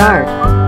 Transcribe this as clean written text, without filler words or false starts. start.